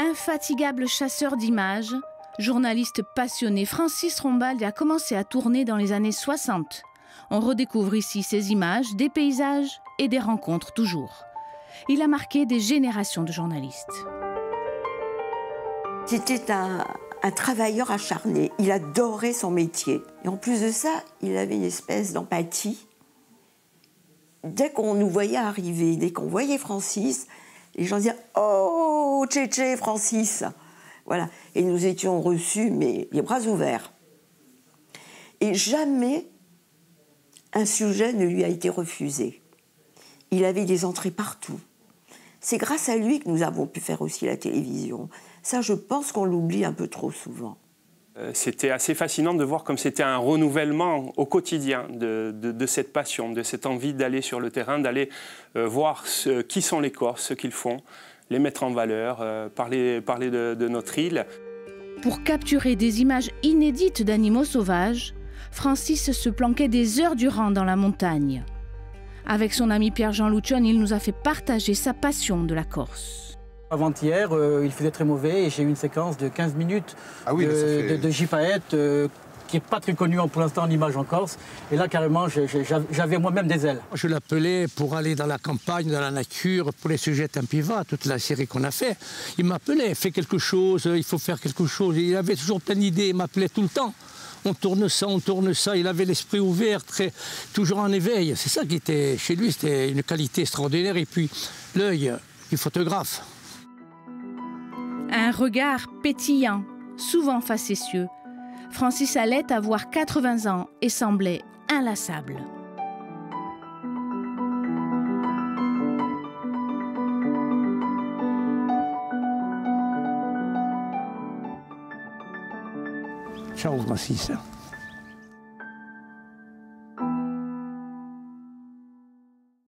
Infatigable chasseur d'images, journaliste passionné, Francis Rombaldi a commencé à tourner dans les années 60. On redécouvre ici ses images, des paysages et des rencontres toujours. Il a marqué des générations de journalistes. C'était un travailleur acharné. Il adorait son métier. Et en plus de ça, il avait une espèce d'empathie. Dès qu'on nous voyait arriver, dès qu'on voyait Francis, les gens disaient « Oh, Tché, Francis !» Voilà. Et nous étions reçus, mais les bras ouverts. Et jamais un sujet ne lui a été refusé. Il avait des entrées partout. C'est grâce à lui que nous avons pu faire aussi la télévision. Ça, je pense qu'on l'oublie un peu trop souvent. C'était assez fascinant de voir comme c'était un renouvellement au quotidien de cette passion, de cette envie d'aller sur le terrain, d'aller voir qui sont les Corses, ce qu'ils font, les mettre en valeur, parler de notre île. Pour capturer des images inédites d'animaux sauvages, Francis se planquait des heures durant dans la montagne. Avec son ami Pierre-Jean Louchon, il nous a fait partager sa passion de la Corse. Avant-hier, il faisait très mauvais et j'ai eu une séquence de 15 minutes de gypaète qui n'est pas très connue pour l'instant en image en Corse. Et là, carrément, j'avais moi-même des ailes. Je l'appelais pour aller dans la campagne, dans la nature, pour les sujets Tempiva, toute la série qu'on a fait. Il m'appelait, fais quelque chose, il faut faire quelque chose. Il avait toujours plein d'idées, il m'appelait tout le temps. On tourne ça, il avait l'esprit ouvert, toujours en éveil. C'est ça qui était chez lui, c'était une qualité extraordinaire. Et puis l'œil du photographe. Un regard pétillant, souvent facétieux. Francis allait avoir 80 ans et semblait inlassable. Ciao, Francis.